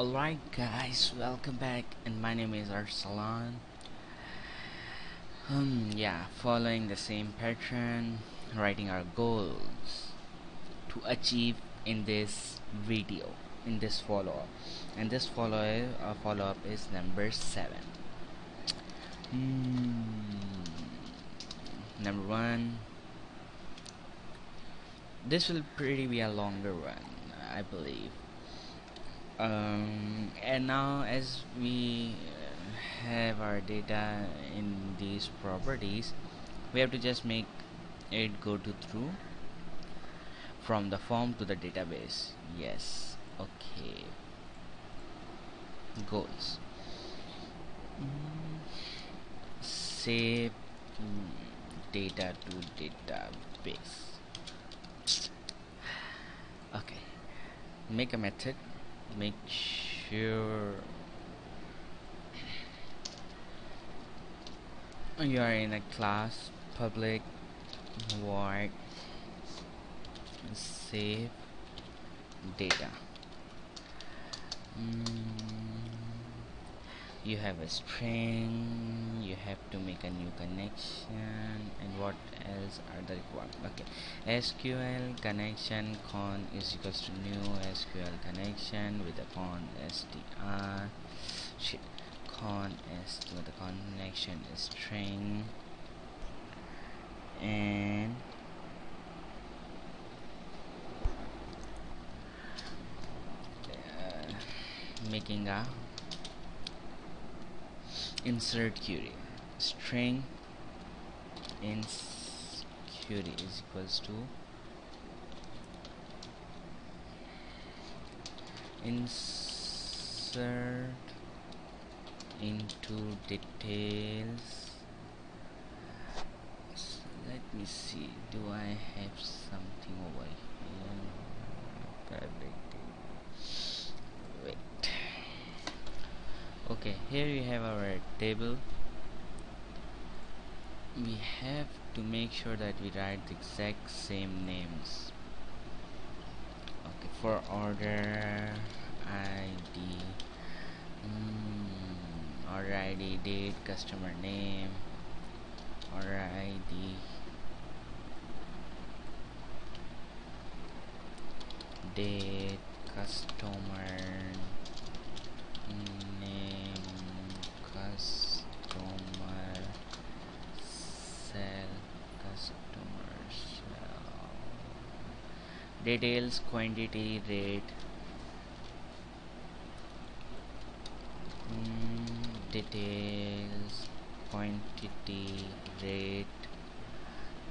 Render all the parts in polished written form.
Alright guys, welcome back, and my name is Arsalan. Following the same pattern, writing our goals to achieve in this video, in this follow-up, and this follow-up is number 7. Number 1. This will pretty be a longer one, I believe. And now, as we have our data in these properties, we have to just make it go to true from the form to the database. Yes, okay. Goals. Save data to database. Okay. Make a method. Make sure you are in a class, public void save data. You have a string, you have to make a new connection, and what else are the requirements? Okay, SQL connection con is equals to new SQL connection with a con str con s with the connection string, and making a insert query. String ins query is equals to insert into details. So let me see, do I have something over here? Okay, here we have our table. We have to make sure that we write the exact same names. Okay, for order ID, order ID, date, customer name, order ID, date, customer name, customer cell, customer cell, details, quantity, rate, details, quantity, rate,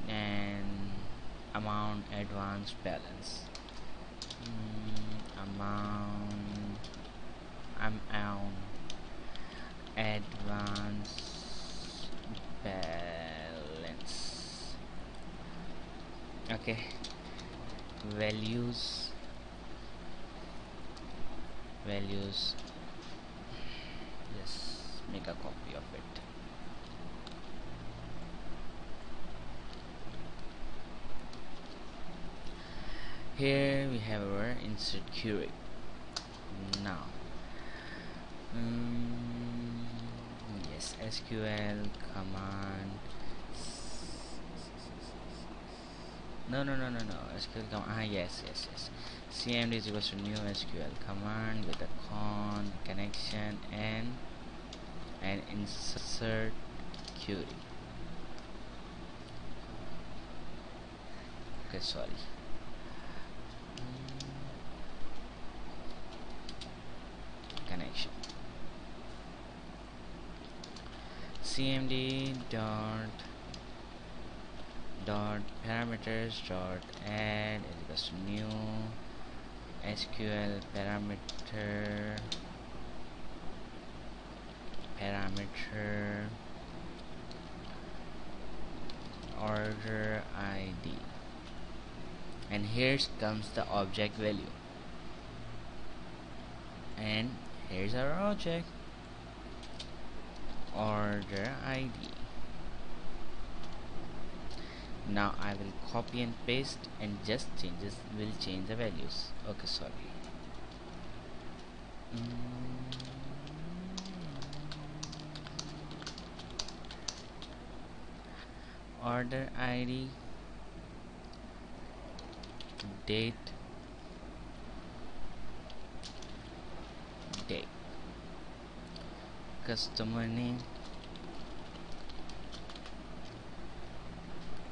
and amount, advance, balance, amount, advance, balance. Okay, values, yes, make a copy of it. Here we have our insert query. Now SQL command. No. SQL command. Yes. CMD is equals to new SQL command with a con connection and an insert query. Okay, sorry. Connection. CMD dot parameters dot add is equals to new SQL parameter order ID, and here comes the object value, and here's our object order ID. Now I will copy and paste and just change the values. Okay, sorry. order ID, date, customer name,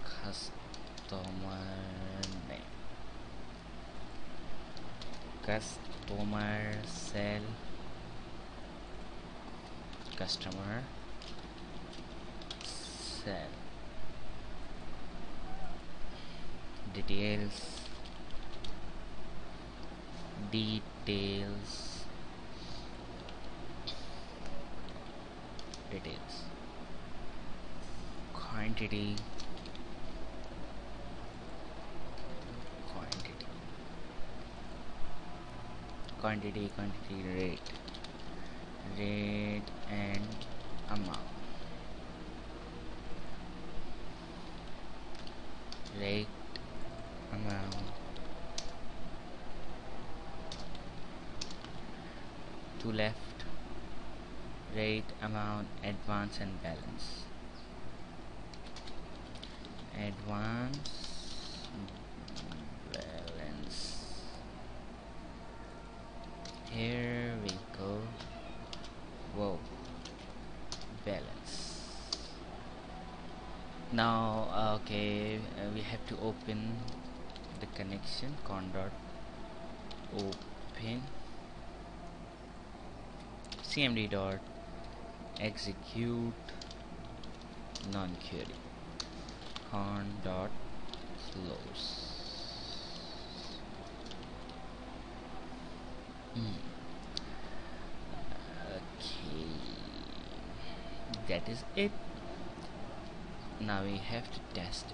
customer cell, details, quantity, rate and amount, to left, rate, amount, advance and balance, here we go. Whoa, balance. Now okay, we have to open the connection, con.open cmd.execute non-query, con.close. Okay, that is it. Now we have to test it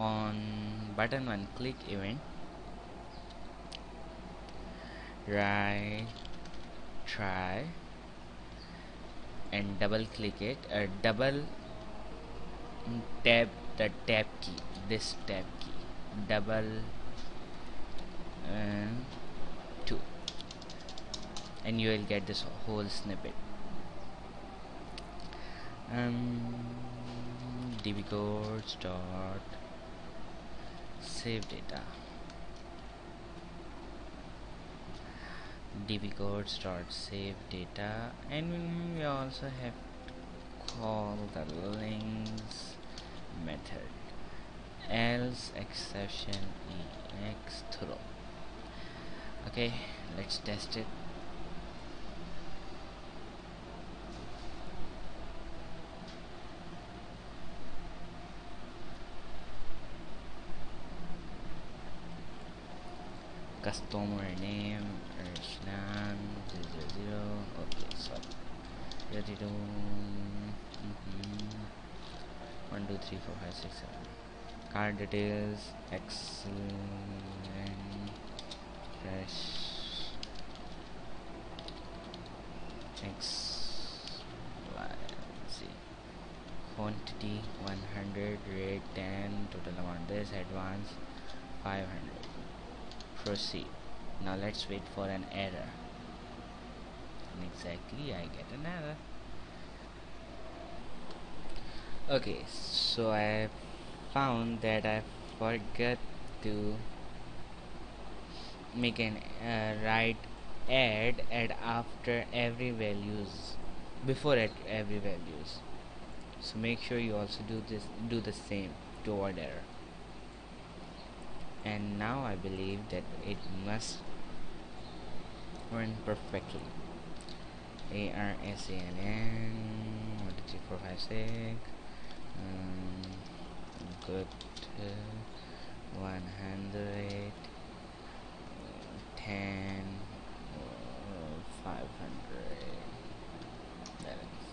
on button one click event, try and double click it, or double tap the tab key, this tab key, double 2, and you will get this whole snippet. DbCodes dot save data, DbCodes dot save data, and we also have to call the links method, else exception ex throw. Okay, let's test it. Customer name Arsalan 000. Okay, sorry. 32. 1, 2, 3, 4, 5, 6, 7. Card details, excellent, fresh, XYZ, quantity 100, rate 10, total amount this, advance 500. Proceed. Now let's wait for an error. And exactly, I get an error. Okay, so I found that I forgot to make an write add after every values, before at every values, so make sure you also do the same to avoid error. And now I believe that it must run perfectly. Arsalan 1, 2, 3, 4, 5, 6, good, 110, 500, balance,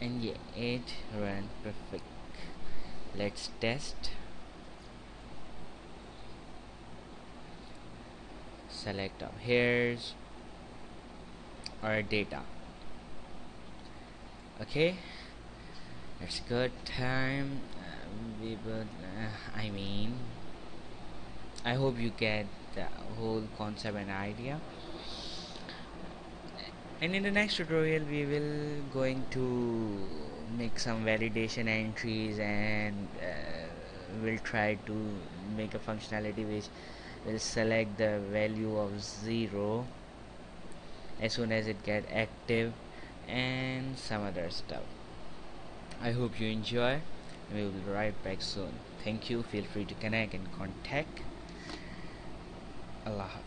and yeah, it ran perfect. Let's test. Select up, here's our data. Okay, it's good time. We would, I mean, I hope you get the whole concept and idea. And in the next tutorial we will going to make some validation entries, and we'll try to make a functionality which will select the value of 0 as soon as it get active and some other stuff. I hope you enjoy. We will be right back soon. Thank you. Feel free to connect and contact. Allah.